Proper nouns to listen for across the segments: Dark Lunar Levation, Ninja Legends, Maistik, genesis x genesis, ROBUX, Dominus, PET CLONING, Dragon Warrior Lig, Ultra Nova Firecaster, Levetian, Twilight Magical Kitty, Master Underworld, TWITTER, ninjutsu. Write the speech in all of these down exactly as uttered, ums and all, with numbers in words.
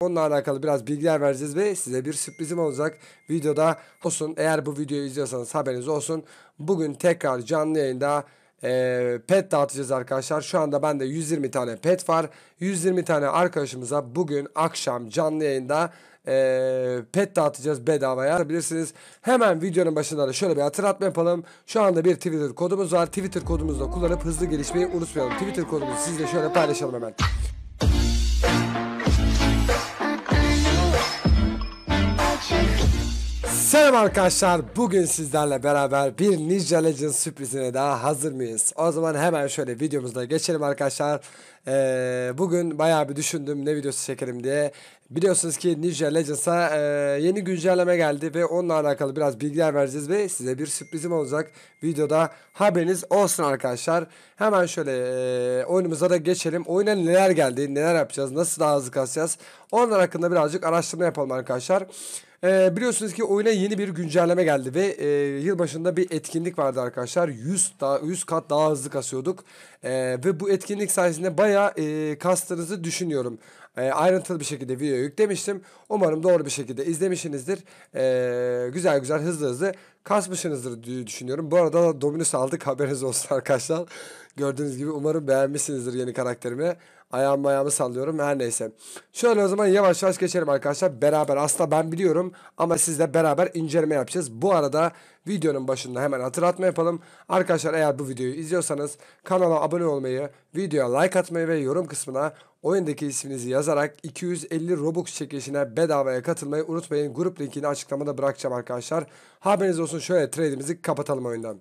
Onunla alakalı biraz bilgiler vereceğiz ve size bir sürprizim olacak videoda olsun. Eğer bu videoyu izliyorsanız haberiniz olsun. Bugün tekrar canlı yayında e, pet dağıtacağız arkadaşlar. Şu anda bende yüz yirmi tane pet var. yüz yirmi tane arkadaşımıza bugün akşam canlı yayında e, pet dağıtacağız bedavaya. Bilirsiniz. Hemen videonun başında da şöyle bir hatırlatma yapalım. Şu anda bir Twitter kodumuz var. Twitter kodumuzu da kullanıp hızlı gelişmeyi unutmayalım. Twitter kodumuzu sizle şöyle paylaşalım hemen. Selam arkadaşlar, bugün sizlerle beraber bir Ninja Legends sürprizine daha hazır mıyız? O zaman hemen şöyle videomuzda geçelim arkadaşlar. Ee, bugün bayağı bir düşündüm ne videosu çekelim diye. Biliyorsunuz ki Ninja Legends'a e, yeni güncelleme geldi ve onunla alakalı biraz bilgiler vereceğiz ve size bir sürprizim olacak videoda, haberiniz olsun arkadaşlar. Hemen şöyle e, oyunumuza da geçelim. Oyuna neler geldi, neler yapacağız, nasıl daha hızlı kasacağız, onlar hakkında birazcık araştırma yapalım arkadaşlar. E, biliyorsunuz ki oyuna yeni bir güncelleme geldi ve e, yılbaşında bir etkinlik vardı arkadaşlar. yüz, da, yüz kat daha hızlı kasıyorduk e, ve bu etkinlik sayesinde bayağı e, kastığınızı düşünüyorum. E, ayrıntılı bir şekilde video yüklemiştim. Umarım doğru bir şekilde izlemişsinizdir. E, güzel güzel hızlı hızlı kasmışsınızdır diye düşünüyorum. Bu arada Dominus aldık, haberiniz olsun arkadaşlar. Gördüğünüz gibi umarım beğenmişsinizdir yeni karakterimi. Ayağımı ayağımı sallıyorum, her neyse. Şöyle o zaman yavaş yavaş geçelim arkadaşlar beraber. Aslında ben biliyorum ama sizle beraber inceleme yapacağız. Bu arada videonun başında hemen hatırlatma yapalım. Arkadaşlar eğer bu videoyu izliyorsanız kanala abone olmayı, videoya like atmayı ve yorum kısmına oyundaki isminizi yazarak iki yüz elli ROBUX çekilişine bedavaya katılmayı unutmayın. Grup linkini açıklamada bırakacağım arkadaşlar. Haberiniz olsun. Şöyle trade'imizi kapatalım oyundan.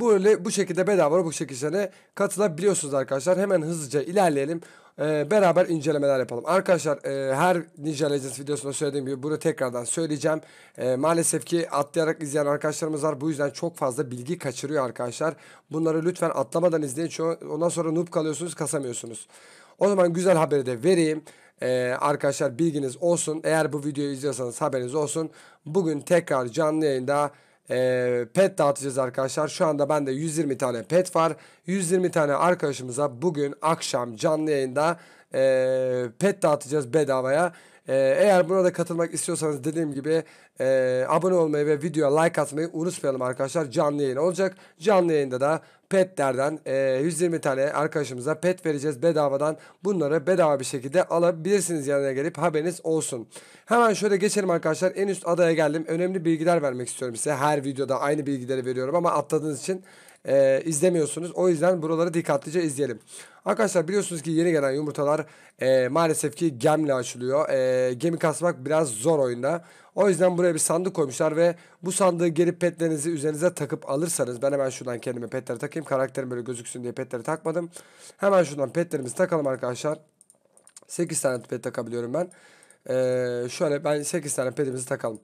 Böyle bu şekilde bedava ROBUX çekilişine katılabiliyorsunuz arkadaşlar. Hemen hızlıca ilerleyelim. Ee, beraber incelemeler yapalım. Arkadaşlar e, her Ninja Legends videosunda söylediğim gibi bunu tekrardan söyleyeceğim. E, maalesef ki atlayarak izleyen arkadaşlarımız var. Bu yüzden çok fazla bilgi kaçırıyor arkadaşlar. Bunları lütfen atlamadan izleyin. Çünkü ondan sonra noob kalıyorsunuz, kasamıyorsunuz. O zaman güzel haberi de vereyim. Ee, arkadaşlar bilginiz olsun. Eğer bu videoyu izliyorsanız haberiniz olsun. Bugün tekrar canlı yayında e, pet dağıtacağız arkadaşlar. Şu anda bende yüz yirmi tane pet var. yüz yirmi tane arkadaşımıza bugün akşam canlı yayında e, pet dağıtacağız bedavaya. E, eğer buna da katılmak istiyorsanız dediğim gibi e, abone olmayı ve videoya like atmayı unutmayalım arkadaşlar. Canlı yayın olacak. Canlı yayında da petlerden e, yüz yirmi tane arkadaşımıza pet vereceğiz bedavadan. Bunları bedava bir şekilde alabilirsiniz yanına gelip, haberiniz olsun. Hemen şöyle geçelim arkadaşlar. En üst adaya geldim. Önemli bilgiler vermek istiyorum size. Her videoda aynı bilgileri veriyorum ama atladığınız için e, izlemiyorsunuz. O yüzden buraları dikkatlice izleyelim. Arkadaşlar biliyorsunuz ki yeni gelen yumurtalar e, maalesef ki gemle açılıyor. E, gemi kasmak biraz zor oyunda. O yüzden buraya bir sandık koymuşlar ve bu sandığı gelip petlerinizi üzerinize takıp alırsanız, ben hemen şuradan kendime petleri takayım. Karakterim böyle gözüksün diye petleri takmadım. Hemen şuradan petlerimizi takalım arkadaşlar. sekiz tane pet takabiliyorum ben. Ee, şöyle ben sekiz tane petimizi takalım.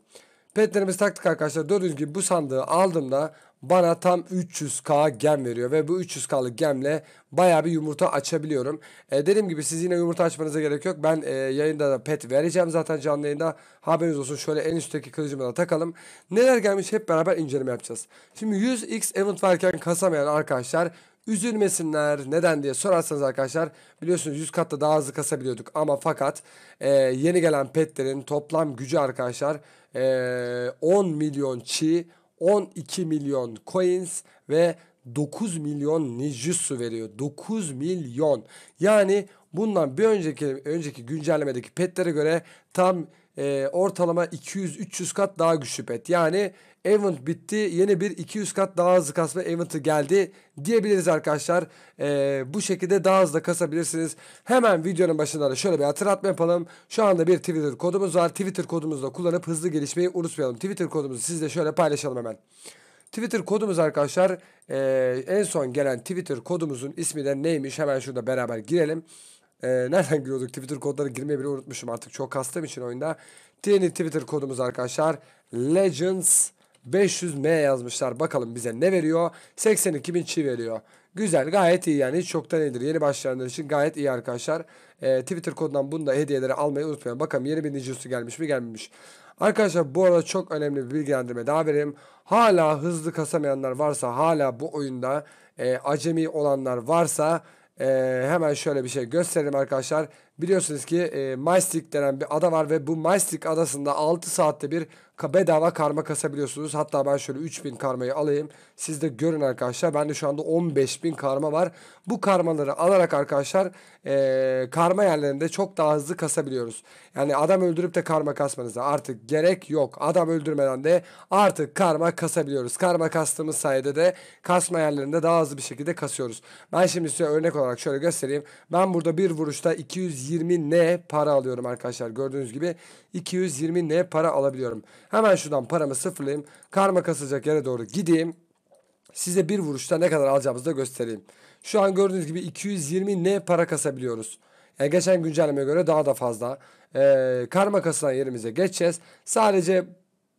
Petlerimizi taktık arkadaşlar. Gördüğünüz gibi bu sandığı aldığımda bana tam üç yüz k gem veriyor ve bu üç yüz k'lık gemle bayağı bir yumurta açabiliyorum. E, dediğim gibi siz yine yumurta açmanıza gerek yok. Ben e, yayında da pet vereceğim zaten canlı yayında. Haberiniz olsun. Şöyle en üstteki kılıcımı da takalım. Neler gelmiş hep beraber inceleme yapacağız. Şimdi yüz x event varken kasamayan arkadaşlar üzülmesinler. Neden diye sorarsanız arkadaşlar biliyorsunuz yüz katta daha hızlı kasabiliyorduk ama fakat e, yeni gelen petlerin toplam gücü arkadaşlar e, on milyon chi, on iki milyon coins ve dokuz milyon ninjutsu veriyor. dokuz milyon. Yani bundan bir önceki önceki güncellemedeki petlere göre tam e, ortalama iki yüz üç yüz kat daha güçlü pet. Yani event bitti, yeni bir iki yüz kat daha hızlı kasma event'ı geldi diyebiliriz arkadaşlar. Ee, bu şekilde daha hızlı kasabilirsiniz. Hemen videonun başında da şöyle bir hatırlatma yapalım. Şu anda bir Twitter kodumuz var. Twitter kodumuzu da kullanıp hızlı gelişmeyi unutmayalım. Twitter kodumuzu sizle şöyle paylaşalım hemen. Twitter kodumuz arkadaşlar ee, en son gelen Twitter kodumuzun ismi de neymiş? Hemen şurada beraber girelim. Ee, nereden giriyorduk? Twitter kodları girmeyi bile unutmuşum artık, çok kastığım için oyunda. Yeni Twitter kodumuz arkadaşlar Legends beş yüz m yazmışlar. Bakalım bize ne veriyor? seksen iki bin çi veriyor. Güzel, gayet iyi yani. Hiç çoktan iyidir. Yeni başlayanlar için gayet iyi arkadaşlar. Ee, Twitter kodundan bunu da hediyeleri almayı unutmayın. Bakalım yeni bir ninjutsu gelmiş mi gelmemiş. Arkadaşlar bu arada çok önemli bir bilgilendirme daha vereyim. Hala hızlı kasamayanlar varsa, hala bu oyunda e, acemi olanlar varsa e, hemen şöyle bir şey gösterelim arkadaşlar. Biliyorsunuz ki e, Maistik denen bir ada var ve bu Maistik adasında altı saatte bir bedava karma kasabiliyorsunuz. Hatta ben şöyle üç bin karmayı alayım. Siz de görün arkadaşlar. Bende şu anda on beş bin karma var. Bu karmaları alarak arkadaşlar e, karma yerlerinde çok daha hızlı kasabiliyoruz. Yani adam öldürüp de karma kasmanıza artık gerek yok. Adam öldürmeden de artık karma kasabiliyoruz. Karma kastığımız sayede de kasma yerlerinde daha hızlı bir şekilde kasıyoruz. Ben şimdi size örnek olarak şöyle göstereyim. Ben burada bir vuruşta iki yüz yirmi N para alıyorum arkadaşlar. Gördüğünüz gibi iki yüz yirmi N para alabiliyorum. Hemen şuradan paramı sıfırlayayım. Karma kasılacak yere doğru gideyim. Size bir vuruşta ne kadar alacağımızı da göstereyim. Şu an gördüğünüz gibi iki yüz yirmi N para kasabiliyoruz. Yani geçen güncellemeye göre daha da fazla. Ee, karma kasılan yerimize geçeceğiz. Sadece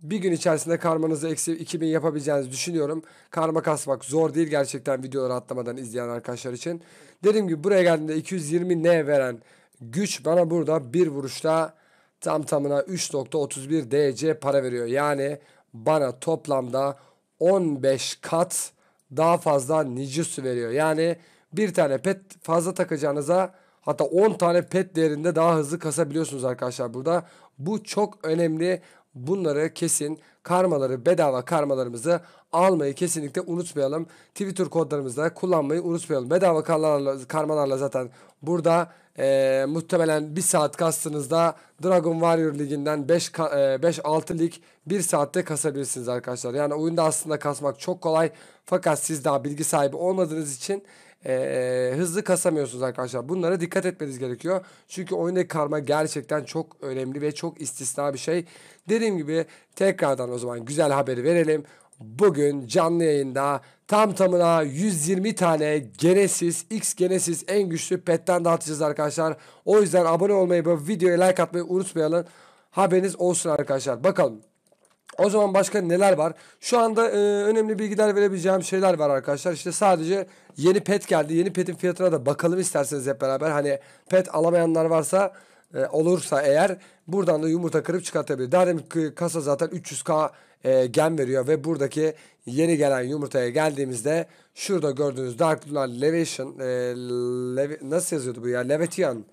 bir gün içerisinde karmanızı eksi iki bin yapabileceğinizi düşünüyorum. Karma kasmak zor değil gerçekten, videoları atlamadan izleyen arkadaşlar için. Dediğim gibi buraya geldiğimde iki yüz yirmi N veren güç bana burada bir vuruşta tam tamına üç nokta otuz bir D C para veriyor. Yani bana toplamda on beş kat daha fazla ninjutsu veriyor. Yani bir tane pet fazla takacağınıza hatta on tane pet değerinde daha hızlı kasabiliyorsunuz arkadaşlar burada. Bu çok önemli. Bunları kesin, karmaları, bedava karmalarımızı almayı kesinlikle unutmayalım. Twitter kodlarımızı da kullanmayı unutmayalım. Bedava karmalarla, karmalarla zaten burada e, muhtemelen bir saat kastığınızda Dragon Warrior Liginden beş altı lig bir saatte kasabilirsiniz arkadaşlar. Yani oyunda aslında kasmak çok kolay, fakat siz daha bilgi sahibi olmadığınız için Ee, hızlı kasamıyorsunuz arkadaşlar. Bunlara dikkat etmeniz gerekiyor. Çünkü oyundaki karma gerçekten çok önemli ve çok istisna bir şey. Dediğim gibi tekrardan o zaman güzel haberi verelim. Bugün canlı yayında tam tamına yüz yirmi tane Genesis X Genesis en güçlü petten dağıtacağız arkadaşlar. O yüzden abone olmayı ve videoya like atmayı unutmayalım. Haberiniz olsun arkadaşlar. Bakalım. O zaman başka neler var? Şu anda e, önemli bilgiler verebileceğim şeyler var arkadaşlar. İşte sadece yeni pet geldi. Yeni petin fiyatına da bakalım isterseniz hep beraber. Hani pet alamayanlar varsa e, olursa eğer buradan da yumurta kırıp çıkartabilir. Daha demin kasa zaten üç yüz K e, gem veriyor ve buradaki yeni gelen yumurtaya geldiğimizde şurada gördüğünüz Dark Lunar Levation e, Lev nasıl yazıyordu bu ya? Levetian.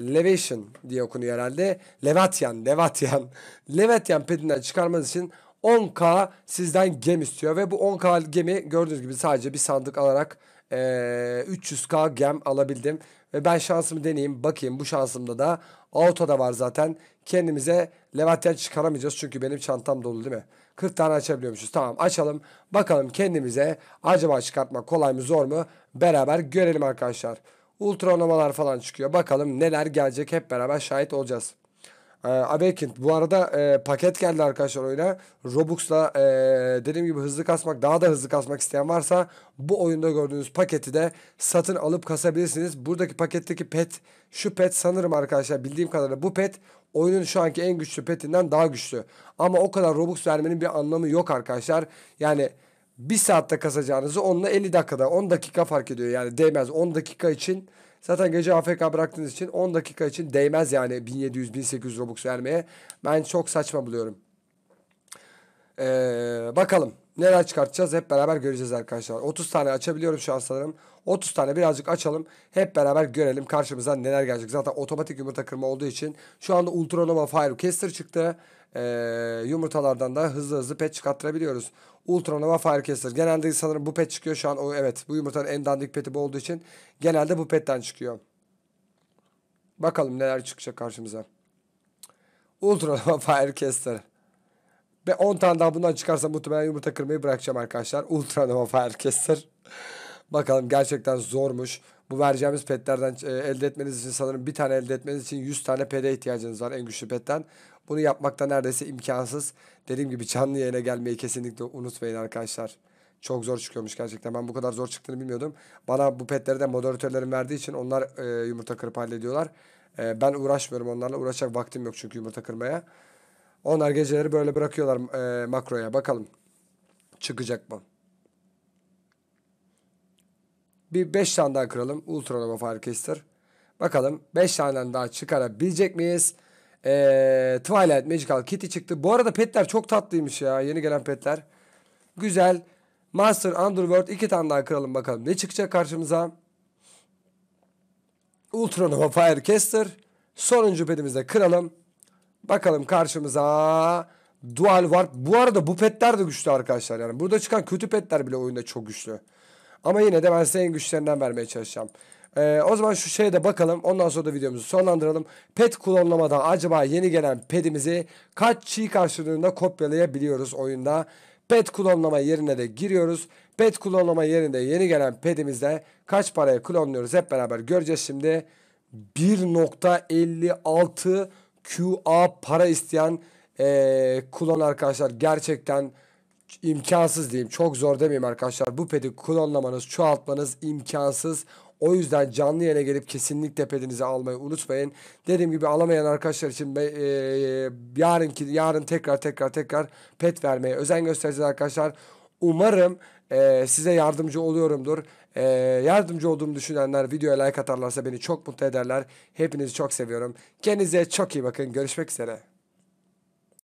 Levation diye okunuyor herhalde. Levetian, Levetian. Levetian petinden çıkarmanız için on K sizden gem istiyor. Ve bu on K gemi gördüğünüz gibi sadece bir sandık alarak ee, üç yüz K gem alabildim. Ve ben şansımı deneyeyim. Bakayım bu şansımda da autoda var zaten. Kendimize Levetian çıkaramayacağız. Çünkü benim çantam dolu değil mi? kırk tane açabiliyormuşuz. Tamam, açalım. Bakalım kendimize acaba çıkartmak kolay mı zor mu? Beraber görelim arkadaşlar. Ultra Nova'lar falan çıkıyor. Bakalım neler gelecek, hep beraber şahit olacağız. Ee, Awakened. Bu arada e, paket geldi arkadaşlar oyuna. ROBUX'la e, dediğim gibi hızlı kasmak, daha da hızlı kasmak isteyen varsa bu oyunda gördüğünüz paketi de satın alıp kasabilirsiniz. Buradaki paketteki pet, şu pet sanırım arkadaşlar bildiğim kadarıyla bu pet oyunun şu anki en güçlü petinden daha güçlü. Ama o kadar ROBUX vermenin bir anlamı yok arkadaşlar. Yani bir saatte kasacağınızı onunla elli dakikada on dakika fark ediyor. Yani değmez on dakika için. Zaten gece A F K bıraktığınız için on dakika için değmez yani bin yedi yüz bin sekiz yüz Robux vermeye. Ben çok saçma buluyorum. Ee, bakalım neler çıkartacağız, hep beraber göreceğiz arkadaşlar. otuz tane açabiliyorum şu an sanırım. otuz tane birazcık açalım. Hep beraber görelim karşımıza neler gelecek. Zaten otomatik yumurta kırma olduğu için şu anda Ultra Nova Firecaster çıktı. Ee, yumurtalardan da hızlı hızlı pet çıkarttırabiliyoruz. Ultra Nova Firecaster. Genelde sanırım bu pet çıkıyor şu an. O, evet, bu yumurtanın en dandik peti bu olduğu için genelde bu petten çıkıyor. Bakalım neler çıkacak karşımıza. Ultra Nova Firecaster. Ve on tane daha bundan çıkarsa muhtemelen yumurta kırmayı bırakacağım arkadaşlar. Ultra Nova Firecaster. Bakalım, gerçekten zormuş. Bu vereceğimiz petlerden e, elde etmeniz için sanırım bir tane elde etmeniz için yüz tane pete ihtiyacınız var en güçlü petten. Bunu yapmakta neredeyse imkansız. Dediğim gibi canlı yayına gelmeyi kesinlikle unutmayın arkadaşlar. Çok zor çıkıyormuş gerçekten. Ben bu kadar zor çıktığını bilmiyordum. Bana bu petleri de moderatörlerim verdiği için onlar e, yumurta kırıp hallediyorlar. E, ben uğraşmıyorum onlarla. Uğraşacak vaktim yok çünkü yumurta kırmaya. Onlar geceleri böyle bırakıyorlar e, makroya. Bakalım çıkacak mı? Bir beş tane daha kıralım. Ultra Nova Firecaster. Bakalım beş tane daha çıkarabilecek miyiz? Ee, Twilight Magical Kitty çıktı. Bu arada petler çok tatlıymış ya. Yeni gelen petler. Güzel. Master Underworld. iki tane daha kıralım bakalım. Ne çıkacak karşımıza? Ultra Nova Firecaster. Sonuncu pedimizi kıralım. Bakalım karşımıza dual var. Bu arada bu petler de güçlü arkadaşlar. Yani burada çıkan kötü petler bile oyunda çok güçlü. Ama yine de ben size en güçlerinden vermeye çalışacağım. Ee, o zaman şu şeye de bakalım. Ondan sonra da videomuzu sonlandıralım. Pet klonlamadan acaba yeni gelen pedimizi kaç çiğ karşılığında kopyalayabiliyoruz oyunda? Pet klonlama yerine de giriyoruz. Pet klonlama yerinde yeni gelen pedimizle kaç paraya klonluyoruz hep beraber göreceğiz şimdi. bir nokta elli altı Q A para isteyen ee, klon arkadaşlar, gerçekten imkansız diyeyim, çok zor demeyeyim arkadaşlar. Bu pedi klonlamanız, çoğaltmanız imkansız. O yüzden canlı yere gelip kesinlikle pedinizi almayı unutmayın. Dediğim gibi alamayan arkadaşlar için e, yarınki yarın tekrar tekrar tekrar pet vermeye özen göstereceğiz arkadaşlar. Umarım e, size yardımcı oluyorumdur. E, yardımcı olduğumu düşünenler videoya like atarlarsa beni çok mutlu ederler. Hepinizi çok seviyorum. Kendinize çok iyi bakın. Görüşmek üzere.